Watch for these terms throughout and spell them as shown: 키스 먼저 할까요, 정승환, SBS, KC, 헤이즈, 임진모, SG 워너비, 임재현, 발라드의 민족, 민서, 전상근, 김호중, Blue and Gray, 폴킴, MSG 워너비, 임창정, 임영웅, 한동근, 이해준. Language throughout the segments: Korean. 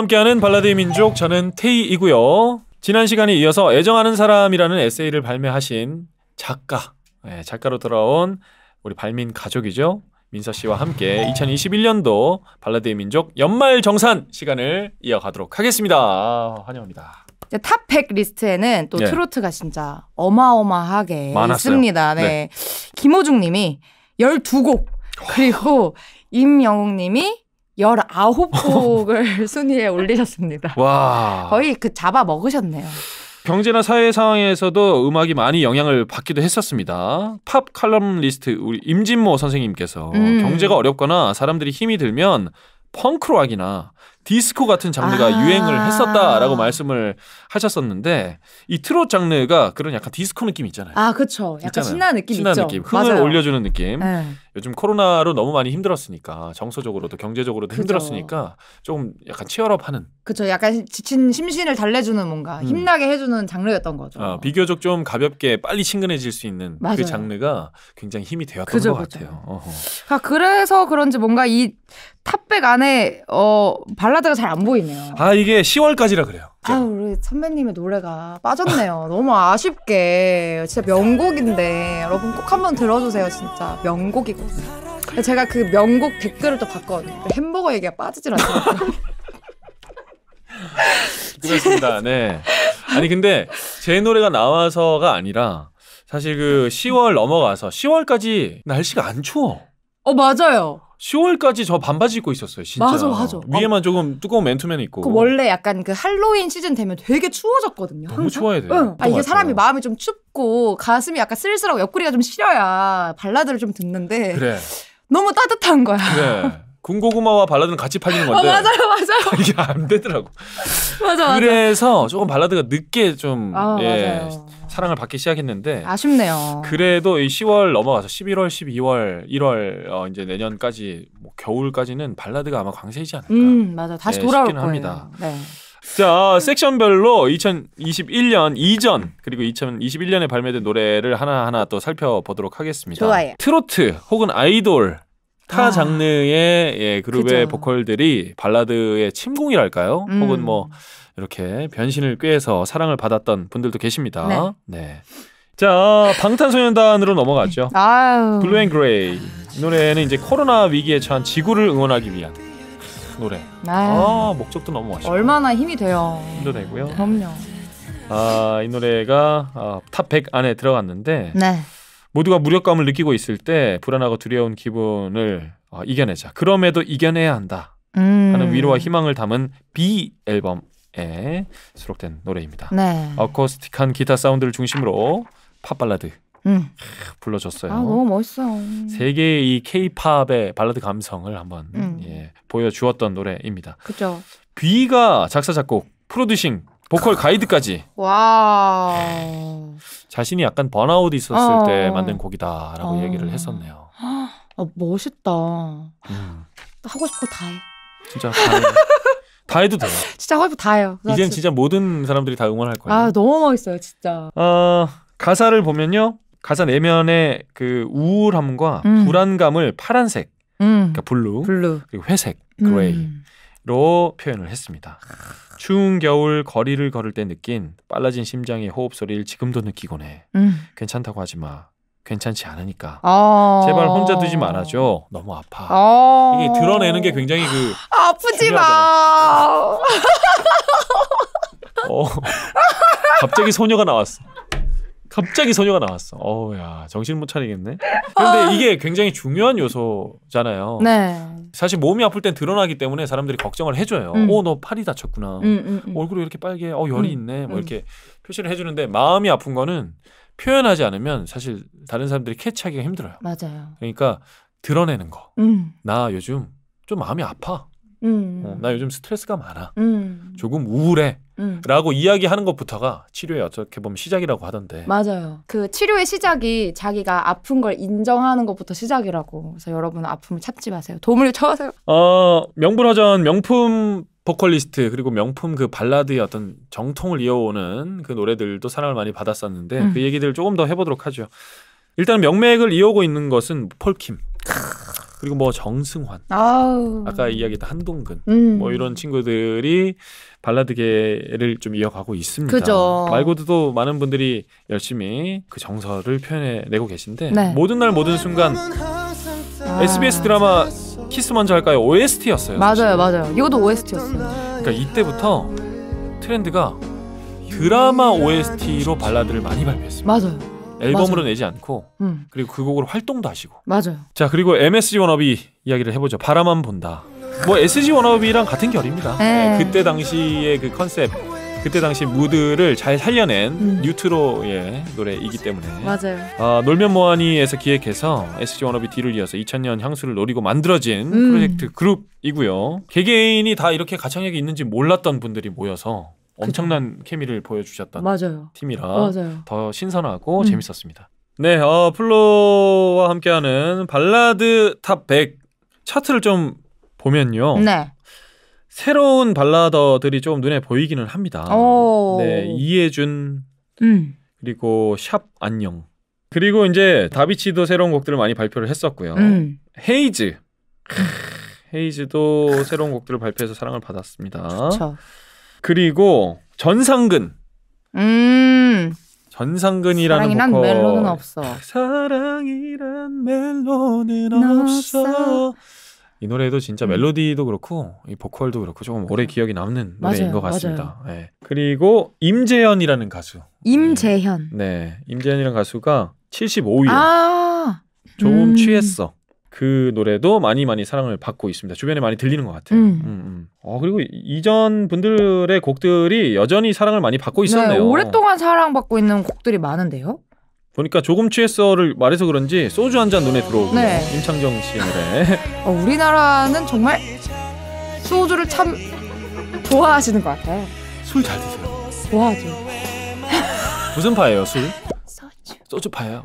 함께하는 발라드의 민족, 저는 테이이고요. 지난 시간에 이어서 애정하는 사람이라는 에세이를 발매하신 작가, 작가로 돌아온 우리 발민 가족이죠. 민서 씨와 함께 2021년도 발라드의 민족 연말 정산 시간을 이어가도록 하겠습니다. 환영합니다. 탑 100 리스트에는 또 트로트가 진짜 어마어마하게 많았어요. 있습니다. 네. 김호중 님이 12곡, 그리고 임영웅 님이 19곡을 순위에 올리셨습니다. 와. 거의 그 잡아 먹으셨네요. 경제나 사회 상황에서도 음악이 많이 영향을 받기도 했었습니다. 팝 칼럼리스트 우리 임진모 선생님께서 경제가 어렵거나 사람들이 힘이 들면 펑크록이나 디스코 같은 장르가 유행을 했었다라고 말씀을 하셨었는데, 이 트롯 장르가 그런 약간 디스코 느낌 있잖아요. 아, 그렇죠. 약간 신나는 느낌 있죠. 느낌. 흥을 맞아요. 올려주는 느낌. 네. 요즘 코로나로 너무 많이 힘들었으니까, 정서적으로도 경제적으로도 그죠. 힘들었으니까 조금 약간 치얼업하는. 그렇죠. 약간 지친 심신을 달래주는, 뭔가 힘나게 해주는 장르였던 거죠. 비교적 좀 가볍게 빨리 친근해질 수 있는 맞아요. 그 장르가 굉장히 힘이 되었던 그죠, 것 그죠. 같아요. 어허. 아, 그래서 그런지 뭔가 이 탑백 안에 발라드가 잘 안 보이네요. 아, 이게 10월까지라 그래요. 아, 우리 선배님의 노래가 빠졌네요. 너무 아쉽게. 진짜 명곡인데 여러분 꼭 한번 들어주세요. 진짜 명곡이거든요. 제가 그 명곡 댓글을 또 봤거든요. 햄버거 얘기가 빠지질 않더라고요. 그렇습니다. 네. 아니 근데 제 노래가 나와서가 아니라 사실 그 10월 넘어가서 10월까지 날씨가 안 추워. 맞아요. 10월까지 저 반바지 입고 있었어요, 진짜. 맞아. 위에만 조금 두꺼운 맨투맨 입고. 그 원래 약간 그 할로윈 시즌 되면 되게 추워졌거든요. 너무 항상? 추워야 돼요. 응. 아, 이게 사람이 마음이 좀 춥고 가슴이 약간 쓸쓸하고 옆구리가 좀 시려야 발라드를 좀 듣는데 그래. 너무 따뜻한 거야. 그래. 군고구마와 발라드는 같이 팔리는 건데. 맞아요. 이게 안 되더라고. 맞아. 그래서 조금 발라드가 늦게 좀 맞아요. 사랑을 받기 시작했는데 아쉽네요. 그래도 이 10월 넘어가서 11월, 12월, 1월 이제 내년까지 뭐 겨울까지는 발라드가 아마 강세이지 않을까. 맞아. 다시 돌아올 거예요. 합니다. 네. 자, 섹션별로 2021년 이전 그리고 2021년에 발매된 노래를 하나하나 또 살펴보도록 하겠습니다. 좋아요. 트로트 혹은 아이돌 타 장르의 그룹의 그죠. 보컬들이 발라드의 침공이랄까요? 혹은 뭐 이렇게 변신을 꾀해서 사랑을 받았던 분들도 계십니다. 네. 자, 방탄소년단으로 넘어가죠. Blue and Gray. 이 노래는 이제 코로나 위기에 처한 지구를 응원하기 위한 노래. 목적도 너무 멋있고. 얼마나 힘이 돼요. 힘도 되고요. 그럼요. 이 노래가 탑 100 안에 들어갔는데. 네. 모두가 무력감을 느끼고 있을 때 불안하고 두려운 기분을 이겨내자. 그럼에도 이겨내야 한다 하는 위로와 희망을 담은 B 앨범에 수록된 노래입니다. 네. 어쿠스틱한 기타 사운드를 중심으로 팝 발라드 불러줬어요. 아, 너무 멋있어요. 세계의 이 K-팝의 발라드 감성을 한번 보여주었던 노래입니다. 그렇죠. B가 작사 작곡, 프로듀싱, 보컬 가이드까지. 와우. 자신이 약간 번아웃이 있었을 때 만든 곡이다라고 얘기를 했었네요. 아, 멋있다. 하고 싶고 다 해. 진짜 다 해. 다 해도 돼요. 진짜 하고 싶고 다 해요. 이젠 진짜 모든 사람들이 다 응원할 거예요. 아, 너무 멋있어요, 진짜. 가사를 보면요. 가사 내면의 그 우울함과 불안감을 파란색, 그러니까 블루, 그리고 회색, 그레이로 표현을 했습니다. 추운 겨울 거리를 걸을 때 느낀 빨라진 심장의 호흡 소리를 지금도 느끼곤 해. 괜찮다고 하지 마. 괜찮지 않으니까. 제발 혼자 두지 말아줘. 너무 아파. 이게 드러내는 게 굉장히 아프지 중요하잖아. 마. 갑자기 소녀가 나왔어. 어우야, 정신 못 차리겠네. 그런데 이게 굉장히 중요한 요소잖아요. 네. 사실 몸이 아플 땐 드러나기 때문에 사람들이 걱정을 해줘요. 너 팔이 다쳤구나. 얼굴이 이렇게 빨개. 열이 있네. 뭐 이렇게 표시를 해주는데, 마음이 아픈 거는 표현하지 않으면 사실 다른 사람들이 캐치하기가 힘들어요. 맞아요. 그러니까 드러내는 거. 나 요즘 좀 마음이 아파. 나 요즘 스트레스가 많아. 조금 우울해. 라고 이야기하는 것부터가 치료의 어떻게 보면 시작이라고 하던데. 맞아요. 그 치료의 시작이 자기가 아픈 걸 인정하는 것부터 시작이라고. 그래서 여러분 아픔을 찾지 마세요. 도움을 청하세요. 명불허전 명품 보컬리스트 그리고 명품 그 발라드의 어떤 정통을 이어오는 그 노래들도 사랑을 많이 받았었는데 그 얘기들을 조금 더 해보도록 하죠. 일단 명맥을 이어오고 있는 것은 폴킴. 그리고 뭐 정승환, 아우. 아까 이야기했던 한동근, 뭐 이런 친구들이 발라드계를 좀 이어가고 있습니다. 그죠. 말고도 많은 분들이 열심히 그 정서를 표현해내고 계신데 네. 모든 날 모든 순간 아. SBS 드라마 키스 먼저 할까요? OST였어요. 맞아요, 사실. 맞아요. 이것도 OST였어요. 그러니까 이때부터 트렌드가 드라마 OST로 발라드를 많이 발표했어요. 맞아요. 앨범으로 맞아요. 내지 않고 그리고 그 곡으로 활동도 하시고. 맞아요. 자, 그리고 MSG 워너비 이야기를 해보죠. 바라만 본다. 뭐 SG 워너비랑 같은 결입니다. 네, 그때 당시의 그 컨셉, 그때 당시 무드를 잘 살려낸 뉴트로의 노래이기 때문에. 맞아요. 아, 놀면 뭐하니에서 기획해서 SG 워너비 D를 이어서 2000년 향수를 노리고 만들어진 프로젝트 그룹이고요. 개개인이 다 이렇게 가창력이 있는지 몰랐던 분들이 모여서 엄청난 그쵸. 케미를 보여주셨던 맞아요. 팀이라 맞아요. 더 신선하고 재밌었습니다. 네, 플로와 함께하는 발라드 탑 100 차트를 좀 보면요. 네. 새로운 발라더들이 좀 눈에 보이기는 합니다. 네, 이해준 그리고 샵 안녕 그리고 이제 다비치도 새로운 곡들을 많이 발표를 했었고요. 헤이즈 헤이즈도 새로운 곡들을 발표해서 사랑을 받았습니다. 좋죠. 그리고 전상근 전상근이라는 사랑이란 보컬 멜로는 없어. 사랑이란 멜로는 없어. 이 노래도 진짜 멜로디도 그렇고 이 보컬도 그렇고 조금 오래 기억이 남는 맞아요, 노래인 것 같습니다. 네. 그리고 임재현이라는 가수. 임재현. 네, 임재현이라는 가수가 75위에 아 조금 취했어. 그 노래도 많이 사랑을 받고 있습니다. 주변에 많이 들리는 것 같아요. 그리고 이전 분들의 곡들이 여전히 사랑을 많이 받고 있었네요. 네, 오랫동안 사랑받고 있는 곡들이 많은데요. 보니까 조금 취했어를 말해서 그런지 소주 한 잔 눈에 들어오고요. 네. 임창정 씨의 노래. 우리나라는 정말 소주를 참 좋아하시는 것 같아요. 술 잘 드세요. 좋아하죠. 무슨 파예요, 술? 소주. 소주 파예요.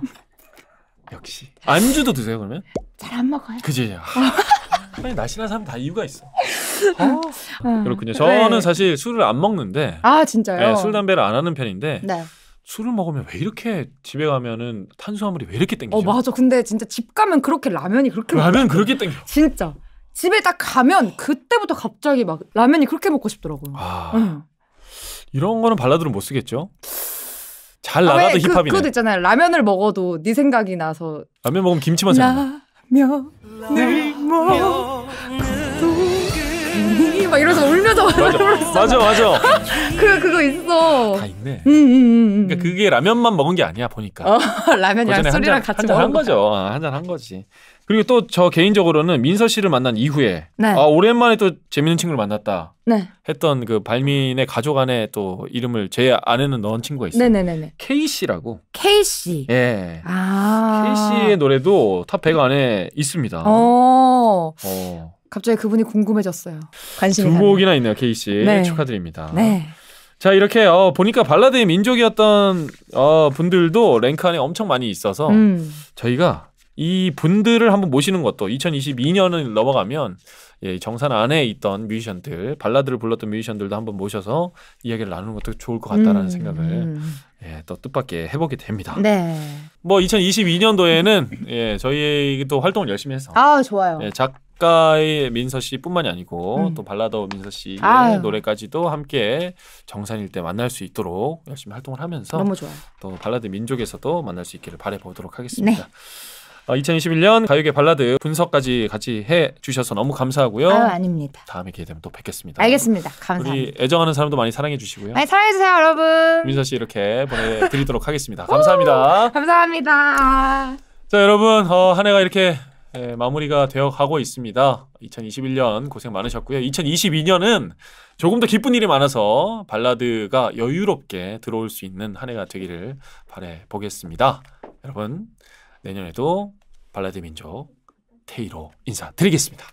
역시. 안주도 드세요, 그러면? 잘 안 먹어요. 그지? 날씬한 사람 다 이유가 있어. 그렇군요. 저는 네. 사실 술을 안 먹는데. 아, 진짜요? 네, 술, 담배를 안 하는 편인데. 네. 술을 먹으면 왜 이렇게 집에 가면은 탄수화물이 왜 이렇게 땡기죠? 맞아. 근데 진짜 집 가면 그렇게 라면이 그렇게 라면 그렇게 땡겨. 진짜 집에 딱 가면 그때부터 갑자기 막 라면이 그렇게 먹고 싶더라고요. 아, 이런 거는 발라드로 못 쓰겠죠? 잘 나가도 힙합이네. 그것도 있잖아요. 라면을 먹어도 네 생각이 나서. 라면 먹으면 김치만 생각나. 라면을 먹어도 막 이러면서 울면서 맞아. 그거 있어. 다 있네. 그러니까 그게 라면만 먹은 게 아니야 보니까. 라면 약술이랑 같이 먹은 거죠. 한잔 한 거지. 그리고 또 저 개인적으로는 민서 씨를 만난 이후에 네. 아, 오랜만에 또 재밌는 친구를 만났다. 네. 했던 그 발민의 가족 안에 또 이름을 제 아내는 넣은 친구가 있어요. 네네네. KC라고. KC. 예. 아. KC의 노래도 탑 100 안에 있습니다. 갑자기 그분이 궁금해졌어요. 관심이 두 곡이나 있네요, KC. 네. 축하드립니다. 네. 자, 이렇게 보니까 발라드의 민족이었던 분들도 랭크 안에 엄청 많이 있어서 저희가 이 분들을 한번 모시는 것도 2022년을 넘어가면 예, 정산 안에 있던 뮤지션들, 발라드를 불렀던 뮤지션들도 한번 모셔서 이야기를 나누는 것도 좋을 것 같다라는 생각을 예, 또 뜻밖에 해보게 됩니다. 네. 뭐 2022년도에는 예, 저희의 또 활동을 열심히 해서 아, 좋아요. 예, 작가의 민서 씨뿐만이 아니고 또 발라더 민서 씨의 아유. 노래까지도 함께 정산일 때 만날 수 있도록 열심히 활동을 하면서 너무 좋아요. 또 발라드 민족에서도 만날 수 있기를 바라보도록 하겠습니다. 네. 2021년 가요계 발라드 분석까지 같이 해주셔서 너무 감사하고요. 아유, 아닙니다. 다음에 기회 되면 또 뵙겠습니다. 알겠습니다. 감사합니다. 우리 애정하는 사람도 많이 사랑해 주시고요. 많이 사랑해 주세요, 여러분. 민서 씨 이렇게 보내드리도록 하겠습니다. 감사합니다. 감사합니다. 자, 여러분 한 해가 이렇게 네, 마무리가 되어 가고 있습니다. 2021년 고생 많으셨고요. 2022년은 조금 더 기쁜 일이 많아서 발라드가 여유롭게 들어올 수 있는 한 해가 되기를 바라보겠습니다. 여러분, 내년에도 발라드 민족 테이로 인사드리겠습니다.